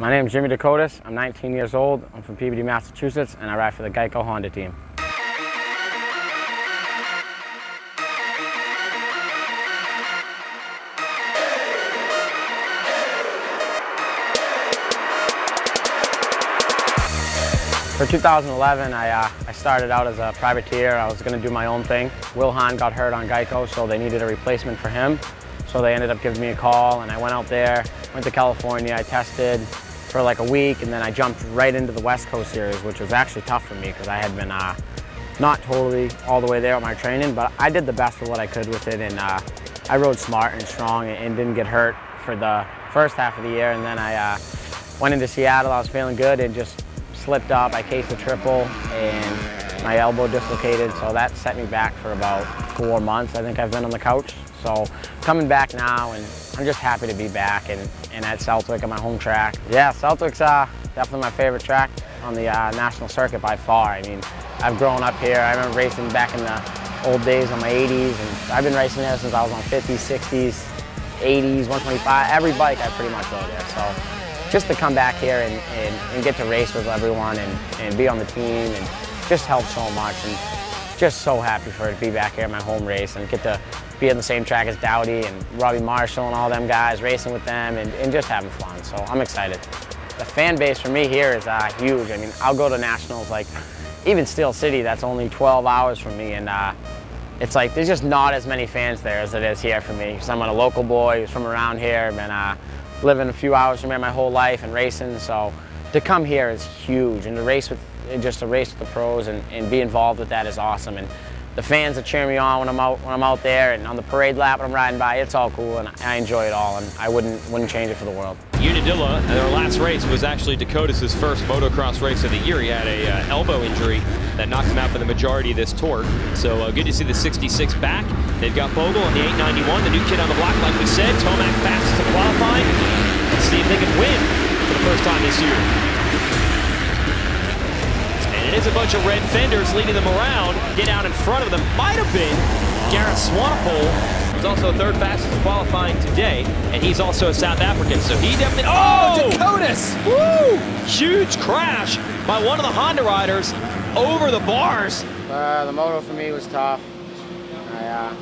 My name is Jimmy Decotis. I'm 19 years old. I'm from Peabody, Massachusetts, and I ride for the Geico Honda team. For 2011, I started out as a privateer. I was going to do my own thing. Will Hahn got hurt on Geico, so they needed a replacement for him. So they ended up giving me a call, and I went out there, went to California. I tested for like a week, and then I jumped right into the West Coast series, which was actually tough for me because I had been not totally all the way there with my training, but I did the best with what I could with it, and I rode smart and strong and didn't get hurt for the first half of the year. And then I went into Seattle. I was feeling good and just slipped up. I cased a triple and my elbow dislocated, so that set me back for about 4 months. I think I've been on the couch. So coming back now, and I'm just happy to be back and at Southwick on my home track. Yeah, Southwick's definitely my favorite track on the national circuit by far. I mean, I've grown up here. I remember racing back in the old days on my 80s, and I've been racing there since I was on 50s, 60s, 80s, 125. Every bike I pretty much rode there. So just to come back here and get to race with everyone and be on the team and just help so much, and just so happy for it to be back here at my home race and get to be on the same track as Doughty and Robbie Marshall and all them guys, racing with them and just having fun. So I'm excited. The fan base for me here is huge. I mean, I'll go to nationals, like even Steel City, that's only 12 hours from me, and it's like there's just not as many fans there as it is here for me. So I'm a local boy who's from around here, and living a few hours from here my whole life and racing, so to come here is huge, and to race with the pros and be involved with that is awesome. And the fans that cheer me on when I'm out there, and on the parade lap when I'm riding by, it's all cool, and I enjoy it all, and I wouldn't change it for the world. Unadilla, their last race was actually Decotis' first motocross race of the year. He had a elbow injury that knocked him out for the majority of this tour. So good to see the 66 back. They've got Vogel on the 891, the new kid on the block, like we said. Tomac fast to qualify. Let's see if they can win for the first time this year. And it is a bunch of red fenders leading them around. Get out in front of them. Might have been Garrett Swanepoel. He's also third fastest qualifying today, and he's also a South African, so he definitely... Oh! Decotis! Woo! Huge crash by one of the Honda riders over the bars. The moto for me was tough. I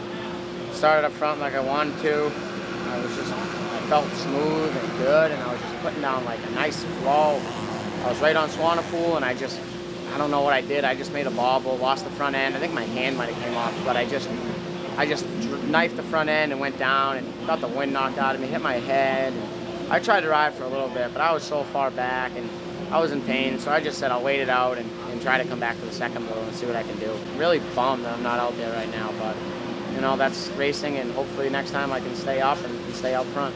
started up front like I wanted to. I felt smooth and good, and I was just putting down like a nice flow. I was right on Swanepoel, and I don't know what I did. I just made a bobble, lost the front end. I think my hand might have came off, but I just knifed the front end and went down, and got the wind knocked out of me, hit my head. And I tried to ride for a little bit, but I was so far back and I was in pain, so I just said I'll wait it out and try to come back to the second moto and see what I can do. I'm really bummed that I'm not out there right now, but you know, that's racing, and hopefully next time I can stay up and stay out front.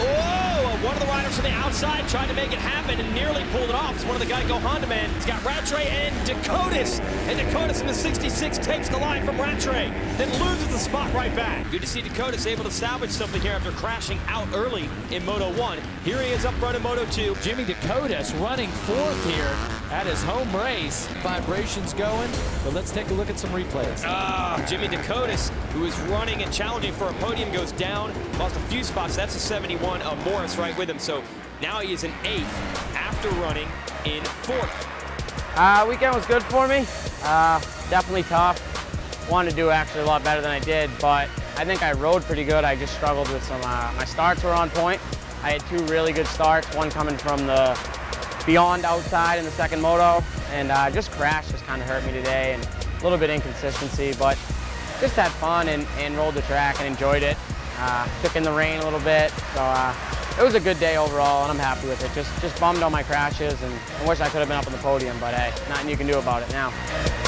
Oh, one of the riders from the outside tried to make it happen and nearly pulled it off. It's one of the Geico Honda men. It's got Rattray and Decotis. And Decotis in the 66 takes the line from Rattray, then loses the spot right back. Good to see Decotis able to salvage something here after crashing out early in Moto 1. Here he is up front in Moto 2. Jimmy Decotis running fourth here at his home race. Vibrations going, but let's take a look at some replays. Jimmy Decotis, who is running and challenging for a podium, goes down, lost a few spots. That's a 71 of Morris right with him. So now he is in eighth after running in fourth. Weekend was good for me. Definitely tough. Wanted to do actually a lot better than I did, but I think I rode pretty good. I just struggled with some, my starts were on point. I had two really good starts, one coming from the beyond outside in the second moto, and just crash just kind of hurt me today, and a little bit inconsistency, but just had fun and rolled the track and enjoyed it. Took in the rain a little bit, so it was a good day overall, and I'm happy with it. Just bummed on my crashes, and I wish I could have been up on the podium, but hey, nothing you can do about it now.